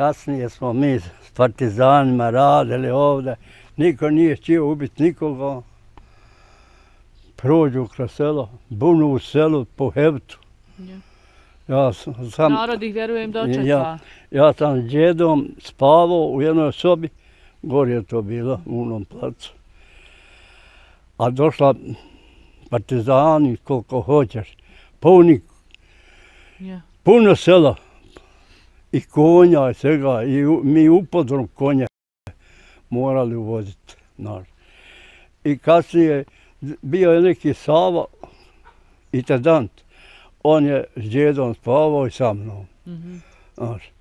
Kasnije smo mi s partizanima radili ovdje. Niko nije htio ubiti nikoga. Prođu kroz selo, bunu u selu po Hevtu. Ja sam, narod ih, vjerujem, dočekla. Ja sam djedom spavao u jednoj sobi, gore je to bilo, u onom placu. A došla partizani koliko hoćeš, puno sela i konja i svega, i mi upodrom konja morali uvoziti. I kasnije bio je neki Sava, intendant. On je s djedom spavao i sa mnom.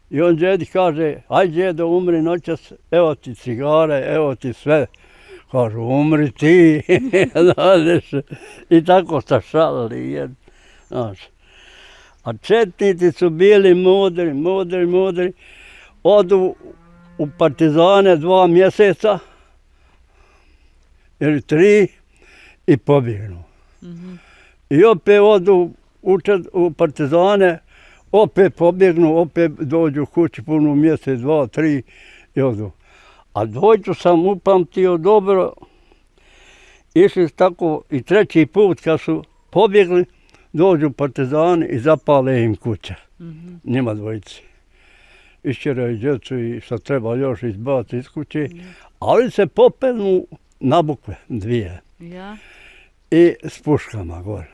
I on djedi kaže, aj djedo, umri noćas, evo ti cigare, evo ti sve. Kaže, umri ti, znaš. I tako sta šalili. A četnici su bili mudri. Odu u partizane 2 mjeseca ili 3 i pobjegnu. I opet odu u partizane, opet pobjegnu, opet dođu kući puno mjesec, 2, 3 i odu. A dvojicu sam upamtio dobro, išli tako i 3. put kad su pobjegli, dođu partizani i zapale im kuće, njima dvojici. Iščeraju djecu i što treba još izbaciti iz kuće, ali se popelnu na Bukve 2 i s puškama gore.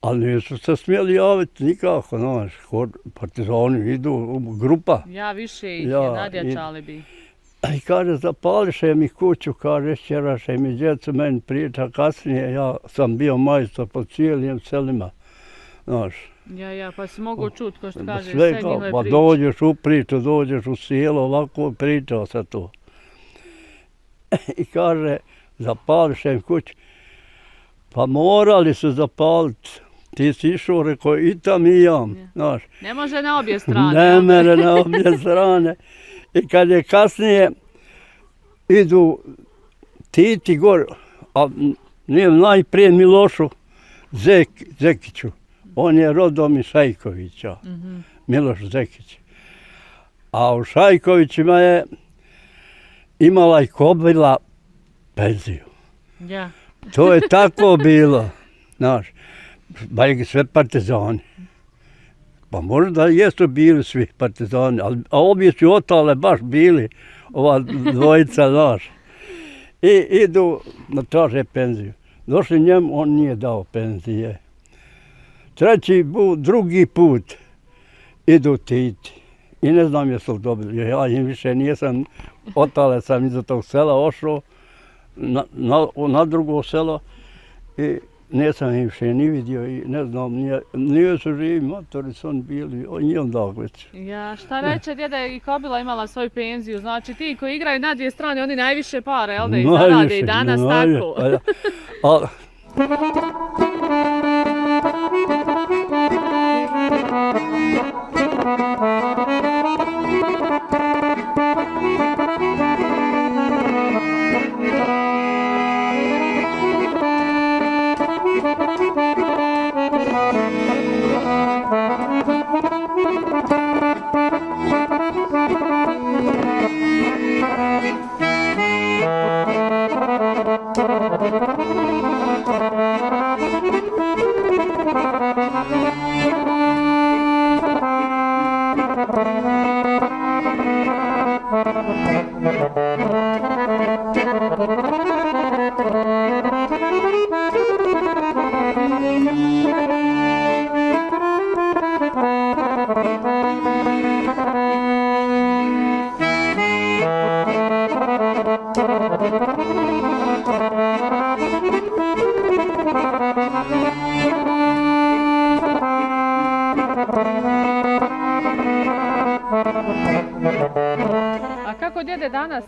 Ali nisu se smjeli javiti nikako, znaš, partizani idu, grupa. Ja, više ih je, nadjačali bi. I kaže, zapališe mi kuću, kaže, išćeraše mi djecu, meni priča kasnije, ja sam bio majstor po cijelim selima, znaš. Pa si mogu čuti, ko što kažeš, sve njihove priče. Pa dođeš u priču, dođeš u selo, ovako pričao se to. I kaže, zapališe mi kuću. Pa morali su zapaliti. Ti si išao, rekao, i tam i jam, znaš. Ne može na obje strane. Ne mere na obje strane. I kad je kasnije, idu Titi gore, a nijem najprije Milošu Zekiću. On je rodom iz Šajkovića, Miloš Zekić. A u Šajkovićima je imala i Kobila penziju. To je tako bilo, znaš. Bajegi sve partizani. Pa možda jesu bili svi partizani, a obje su otale baš bili, ova dvojica naša. I idu na traže penziju. Došli njemu, on nije dao penzije. 2. put idu Titi. I ne znam jesu li dobili, ja im više nisam, otale sam iza tog sela ošao, na drugo selo. Nisam im še ni vidio i ne znam, nije su živi matori, su oni bili, njim daglici. Šta reče, djeda i Kobila imala svoju penziju, znači ti koji igraju na 2 strane, oni najviše pare, jel da ih zarade i danas tako.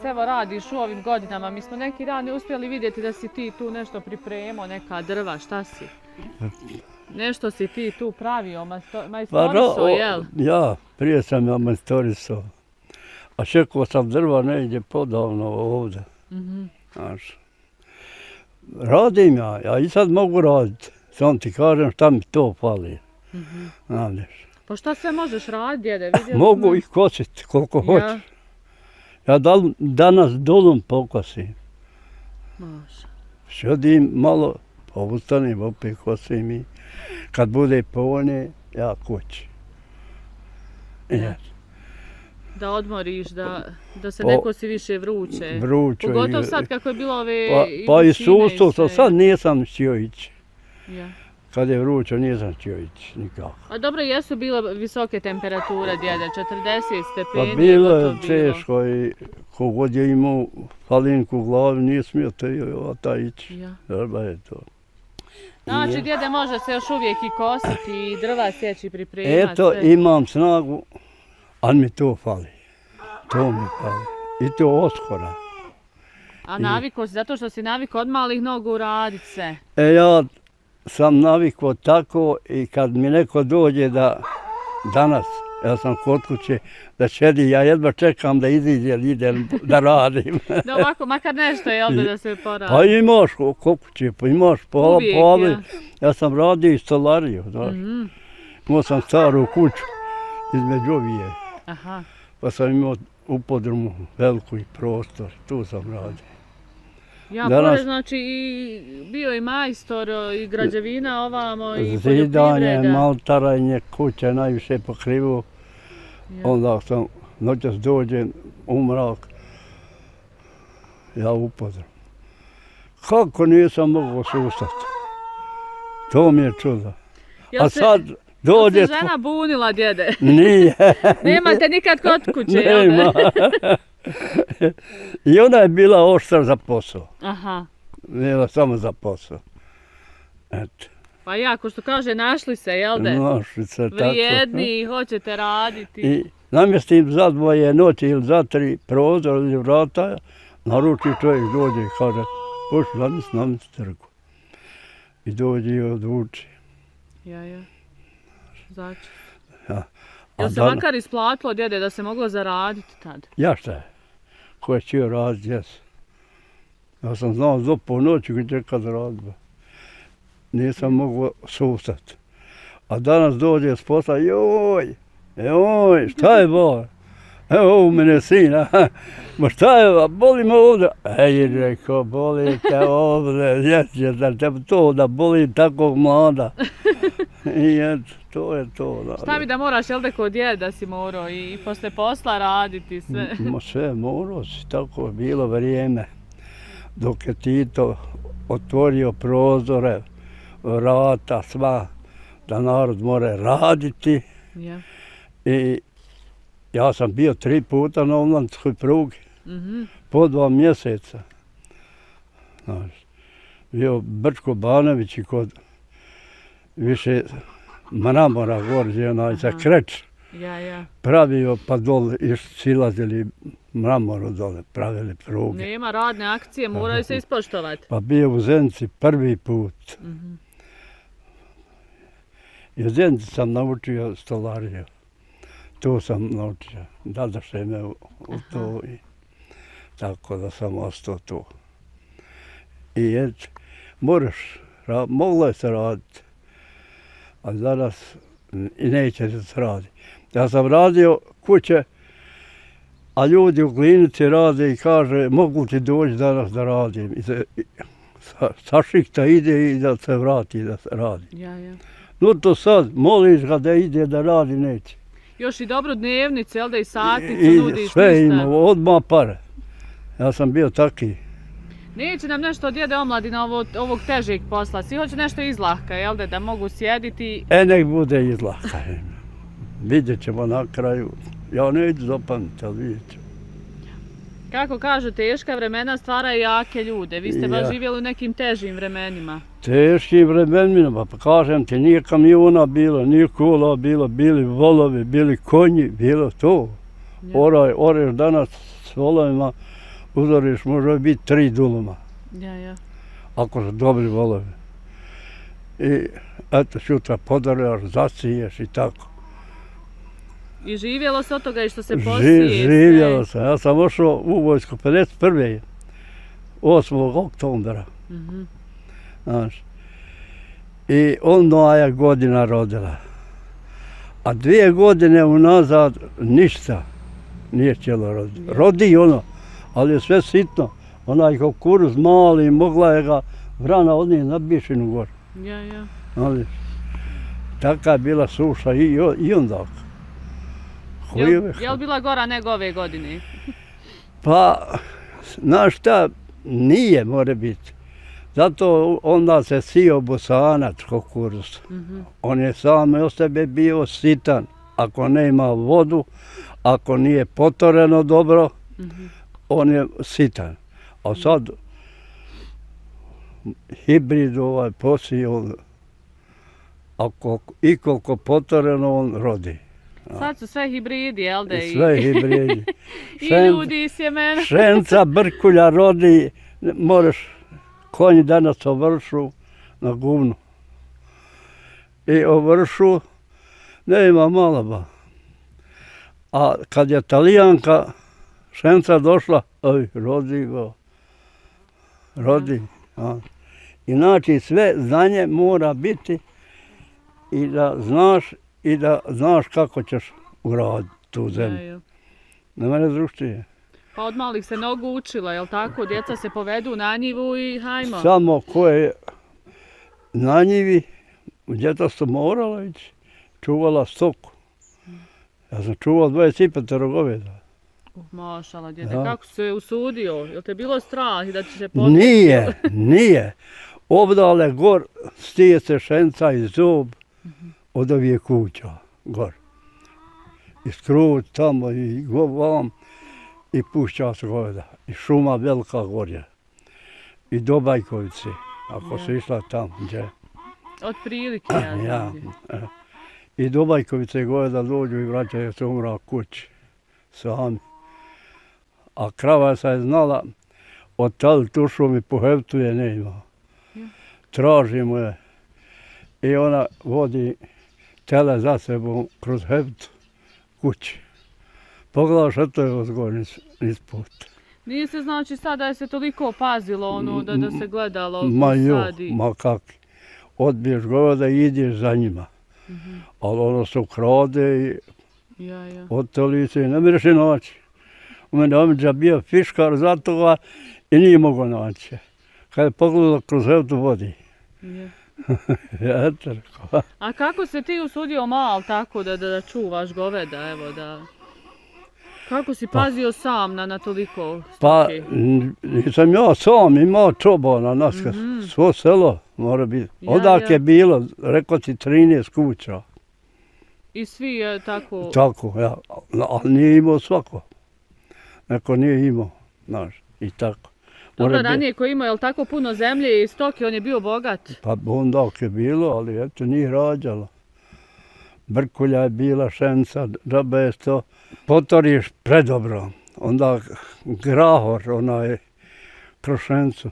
Evo radiš u ovim godinama, mi smo neki dan uspjeli vidjeti da si ti tu nešto pripremao, neka drva, šta si? Nešto si ti tu pravio, majstoriso, jel? Ja, prije sam ja majstoriso, a čekao sam drva negdje podavno ovdje. Radim ja i sad mogu raditi, sam ti kažem šta mi to fali. Pa šta sve možeš raditi, djede? Mogu ih kositi koliko hoću. Ja danas dolom pokosim. Sjedim malo, obustanim, opet kosim i kad bude povoljnije, ja kući. Da odmoriš, da se neko si više vruće. Vruće. Pogotovo sad kako je bilo ove... Pa i susto, sad nisam htio ići. Kad je vruće, nisam htio ići nikako. A dobro, jesu bile visoke temperature, djede, 40 stepeni? Pa bilo je teško i kogod je imao palinku u glavi, nije smio taj ići. Drba je to. Znači, djede, može se još uvijek i kositi i drva sjeći, pripremati. Eto, imam snagu. Ali mi to fali, to mi fali, i to oskora. A navikao si, zato što si navikao od malih nogu radit se? Ja sam navikao tako i kad mi neko dođe da danas, ja sam kod kuće, da šedi, ja jedva čekam da idem da radim. Da ovako, makar nešto je ovdje da se poradi. Pa imaš kod kuće, pa imaš pola povijek. Ja sam radio i stolariju, znaš. Imao sam staru kuću između ovije. Pa sam imao u podrumu veliku i prostor, tu sam radio. Ja, pored, znači, bio i majstor, i građevina ovamo, i poljoprivreda. Zidanje, maltaranje, kuće najviše pokrivo. Onda sam noćas dođen, umrak, ja u podrum. Kako nisam mogao sustati? To mi je čudo. A sad... To se žena bunila, djede. Nije. Nemate nikad kod kuće, jel? Nema. I ona je bila oštra za posao. Aha. Bila samo za posao. Eto. Pa jako što kaže, našli se, jel de? Našli se, tako. Vrijedni, hoćete raditi. I namjestim za dvoje noći ili za tri prozor ili vrata, naruči čovjek dođe i kaže, pošli, namjesti trgu. I dođe i odvuči. Ja. Znači. Jel se makar isplatilo, djede, da se moglo zaraditi tad? Ja šta je? Ko je čio raditi, jes. Ja sam znao do po noći gdje je kad radba. Nisam mogao sustat. A danas dođe s posla, joj, šta je bol? Evo u mene sina, ma šta je, boli me ovdje. Ej, reko, boli te ovdje, djece, da te to da boli takvog mlada. I eto, to je to. Šta bi da moraš, jel da kod djeda si morao i posle posla raditi sve? Sve morao si, tako je bilo vrijeme. Dok je Tito otvorio prozore, vrata, sva, da narod more raditi. I ja sam bio 3 puta na omlanskoj prugi, po 2 mjeseca. Bio Brčko-Banović i kod... više mramora gorđe, onaj za kreć pravio, pa dole silazili mramoru dole, pravili pruge. Nema radne akcije, moraju se ispoštovati. Pa bio u Zenici 1. put. I u Zenici sam naučio stolariju. To sam naučio. Dadaše me u to i tako da sam ostao tu. I eto, moglo je se raditi. A danas i neće se raditi. Ja sam radio kuće, a ljudi u klinici rade i kaže mogu ti doći danas da radim. Sa šikta ide i da se vrati da se radi. No to sad, moliš ga da ide da radi, neće. Još i dobro dnevnice, jel da i satnicu nudiš? I sve imamo, odmah pare. Ja sam bio taki. Neće nam nešto od djede omladina ovog težeg posla, svi hoće nešto izlahka, jel da mogu sjediti? Nek bude izlahka, vidjet ćemo na kraju, ja neću zapamiti, ali vidjet ćemo. Kako kažu, teška vremena stvaraju jake ljude, vi ste baš živjeli u nekim težim vremenima. Teškim vremenima, pa kažem ti, nije kamiona bilo, nije kola bilo, bili volovi, bili konji, bilo to. Oreš danas s volovima. Uzoriš, može biti 3 duloma, ako su dobri volovi. I eto, sutra podaraš, zasiješ i tako. I živjelo se od toga i što se posije? Živjelo se. Ja sam ošao u vojsku 51. 8. oktobra. I onda je godina rodila. A 2 godine unazad ništa nije htjelo roditi. Rodi ono, ali je sve sitno. Onaj kukuruz mali, mogla je ga vrana od njih na Bišinu gore. Ali taka je bila suša i onda. Je li bila gora nego ove godine? Pa, znaš šta, nije more biti. Zato onda se sio bosanac kukuruz. On je sam od sebe bio sitan. Ako nema vodu, ako nije potoreno dobro, on je sitan. A sad hibrid ovaj posio, ako i koliko potoreno, on rodi. Sad su sve hibridi, jel da? Sve hibridi. I ljudi i sjemena. Šenca, brkulja rodi, moraš, konji danas ovršu na guvnu. I ovršu, ne ima malaba. A kad je Talijanka šenca došla, rodi go. Rodi. Inači sve znanje mora biti i da znaš kako ćeš uraditi tu zemlju. Ne mene društije. Pa od malih se mnogo učila, jel tako? Djeca se povedu na njivu i hajmo. Samo ko je na njivi, djeca su morala ići, čuvala stoku. Ja sam čuvao 25 goveda. Mašala, djete, kako si se usudio? Jel te bilo strah da će se potreći? Nije, nije. Ovdale gor stije se šenca i zub od ovije kuća, gor. I skruć tamo i govam i pušća se goveda. I šuma velika gorja. I do Bajkovice, ako se išla tamo gdje. Od prilike, ja znam. I do Bajkovice goveda dođu i vraćaju se umra kući sami. A krava se je znala, od tali tušu mi po hevtu je ne imao. Tražimo je i ona vodi tele za sebom kroz hevtu kući. Pogledao što to je odgoj nisput. Nije se znači sada je se toliko pazilo da se gledalo u sadi? Ma kakvi. Odbiješ goveda i ideš za njima. Ali ono se ukrade i odtali se i ne mireš i noći. U mene omidža bio fiškar za toga i nije mogao naći. Kad je pogledao kroz hevtu vodi. A kako se ti usudio malo tako da čuvaš goveda? Kako si pazio sam na toliko stoke? Pa nisam ja sam, imao čobana naskaz. Svo selo mora biti. Odak je bilo, rekao ti, 13 kuća. I svi je tako? Tako, ja. Ali nije imao svako. Neko nije imao, znaš, i tako. Dobro, ranije koji imao, je li tako puno zemlje i stoke, on je bio bogat? Pa ondak je bilo, ali eto, nije rađalo. Brkulja je bila, šenca, džabe je to. Potoriš predobro, onda grahor, onaj, kroz šencu.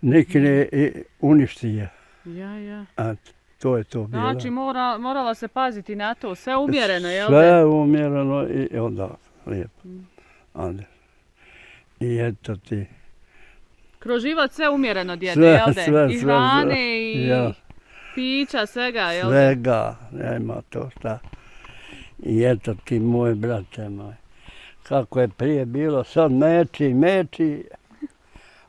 Nikne i uništi je. To je to bilo. Znači, morala se paziti na to, sve umjereno, jel da? Sve umjereno i ondak. Lijepo, Ander. I eto ti. Kroz život sve umjereno, djede, jel de? Sve. I hrane, i pića, svega, jel de? Svega, nema to šta. I eto ti, moj brate moj. Kako je prije bilo, sad meči.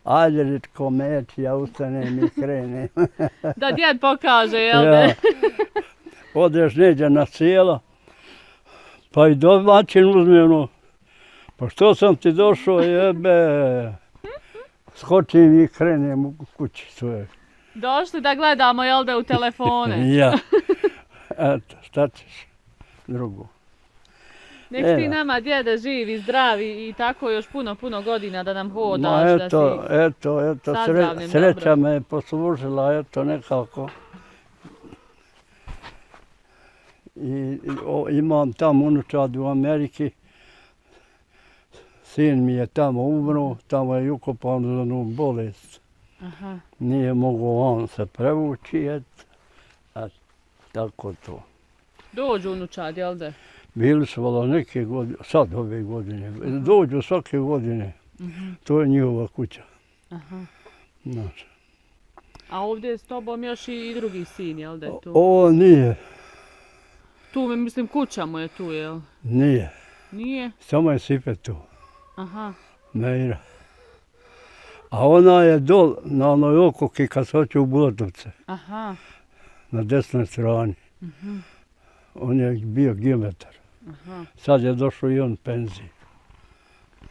Ajde, nitko meči, ja ustanem i krenem. Da djed pokaže, jel de? Odeš neđe na selo. Pa i domaćin uzme ono, pa što sam ti došao, jebe, skočim i krenem u kući svoje. Došli da gledamo, jel da, u telefone? Ja, eto, šta ćeš drugo. Nek ti nama, djede, živi, zdravi i tako još puno godina da nam hodaš, da si sazravnim dobro. Eto, sreća me je poslužila, eto, nekako. I imam tam unučad u Ameriki, sin mi je tamo umro, tamo je ukopan za onu bolest. Nije mogo on se prevući, a tako to. Dođu unučad, jel da? Bili su vala neke godine, sad ove godine, dođu svake godine. To je njihova kuća. A ovdje s tobom još i drugi sin, jel da je tu? O, nije. Tu, mislim, kuća mu je tu, jel? Nije. Nije? Samo je Sipe tu. Aha. Meira. A ona je dol na onoj okoki kad se hoće u Budovce. Aha. Na desnoj strani. On je bio geometar. Aha. Sad je došao i on penziji.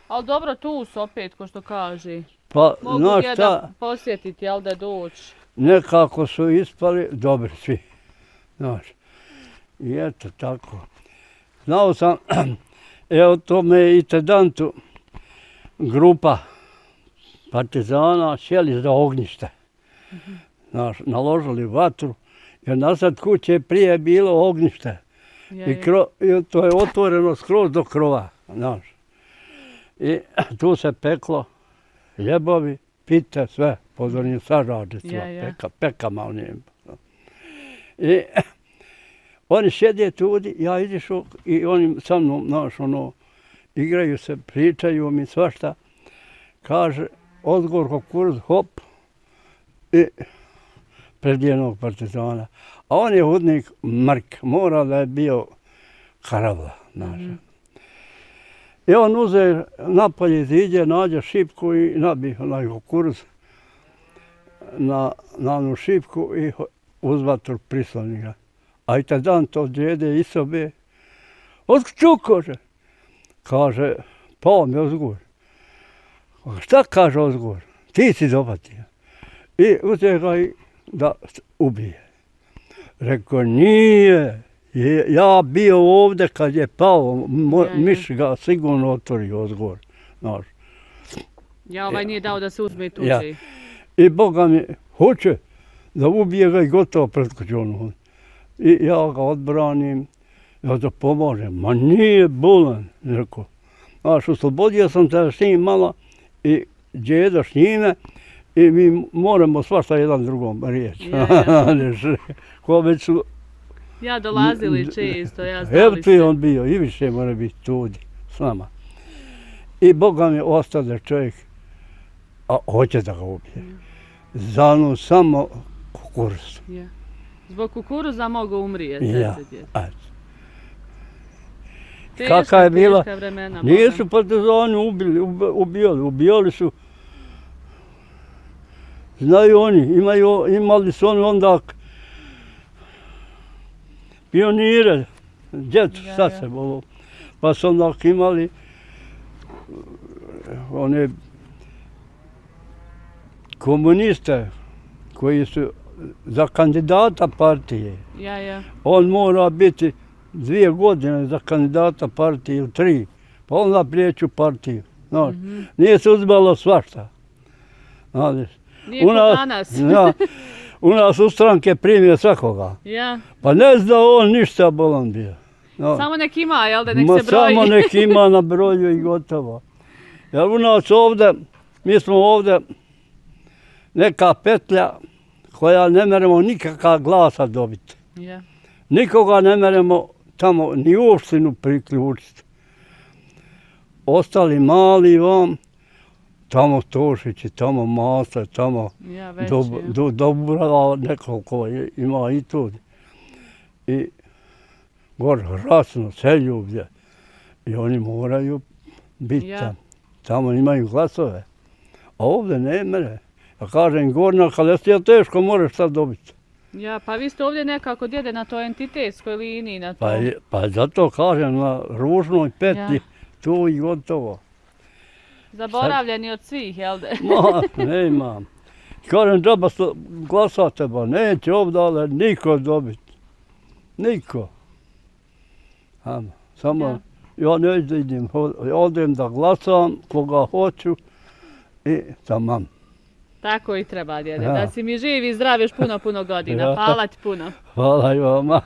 Ali dobro, tu su opet, ko što kaže. Pa, mogu jedan posjetiti, jel da doći? Nekako su ispali, dobri svi. Znaš. I eto, tako. Znao sam, evo to me i tedantu grupa partizana sjeli za ognjište. Znaš, naložili vatru, jer nazad kuće prije je bilo ognjište. I to je otvoreno skroz do krova, znaš. I tu se peklo ljebovi, pite, sve, pod onim sažarnicima, pekama u njima. I oni sjede tu, ja izišu i oni sa mnom, znaš, ono, igraju se, pričaju mi svašta. Kaže, odgovor kukuruz, hop, i predijenog partizana. A on je hudnik Mrk, mora da je bio Karavla, znaš. I on uze napolje, iziđe, nađe šipku i nabije onaj kukuruz na onu šipku i uz vatru prisloni ga. A i tedan to djede i sobe, otkuću, kaže. Kaže, pao mi ozgur. Šta kaže ozgur? Ti si dopatio. I uze ga i da ubije. Rekao, nije. Ja bio ovdje kad je pao, miš ga sigurno otvorio ozgor. Ja ovaj nije dao da se uzme i tuđe. I Boga mi hoće da ubije ga i gotovo pred kućom. I ja ga odbranim, ja da pomožem. Ma nije bolan, rekao. Znaš, oslobodio sam te s njim malo i djeda s njime i mi moramo svašta jedan drugom riječi. Ko već su... Ja dolazili često, ja znali se. Evo tu je on bio i više mora biti tudi s nama. I Boga mi ostade čovjek, a hoće da ga ubije. Zanu samo kukuruz. Zbog kukuruza mogu umrijeti. Ja, ajde. Teška, teška vremena. Nisu partizani ubijali, ubijali su. Znaju oni, imali su oni onda pionire, djecu sa sebom. Pa su onda imali one komuniste koji su za kandidata partije. On mora biti 2 godine za kandidata partije ili 3, pa onda prijeću partiju. Nije se uzbalo svašta. Nije kod danas. U nas u stranke primio svakoga. Pa ne zna on ništa bolan bio. Samo nek ima, jel da nek se broji? Samo nek ima na broju i gotovo. Jer u nas ovdje, mi smo ovdje neka petlja koja ne meremo nikakav glasa dobiti. Nikoga ne meremo tamo ni u opštinu priključiti. Ostali mali vam, tamo Tošići, tamo Masa, tamo Dobrava, nekoliko ima i tu. I gore Hrasno, Seljublje. I oni moraju biti tamo. Tamo imaju glasove. A ovdje ne mere. Ja kažem, Gorna Halesija teško moraš sad dobiti. Ja, pa vi ste ovdje nekako djede na toj entitetskoj liniji. Pa zato kažem, na Ružnoj petlji, tu i gotovo. Zaboravljeni od svih, jel da? Ma, ne imam. Kažem, džaba glasate, ba neće ovdje niko dobiti. Niko. Samo, ja ne idem, odem da glasam, koga hoću i tamam. Tako i treba, djede, da si mi živ i zdrav još puno, puno godina. Hvala ti puno. Hvala i vama.